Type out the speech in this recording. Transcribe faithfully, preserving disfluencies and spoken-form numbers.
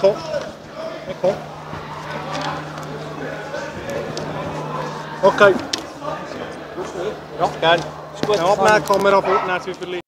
call. I call. Okay. Okay. Ja. Gerne. Ist gut. Eine Abmerkung haben wir aber nicht so viel.